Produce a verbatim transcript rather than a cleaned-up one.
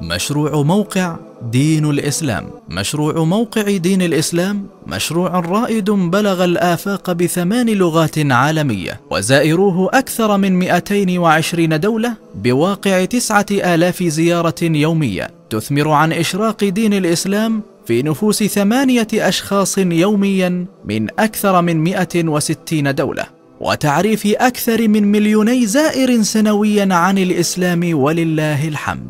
مشروع موقع دين الإسلام. مشروع موقع دين الإسلام مشروع رائد بلغ الآفاق بثمان لغات عالمية، وزائروه أكثر من مئتين وعشرين دولة بواقع تسعة آلاف زيارة يومية، تثمر عن إشراق دين الإسلام في نفوس ثمانية أشخاص يوميا من أكثر من مئة وستين دولة، وتعريف أكثر من مليوني زائر سنويا عن الإسلام ولله الحمد.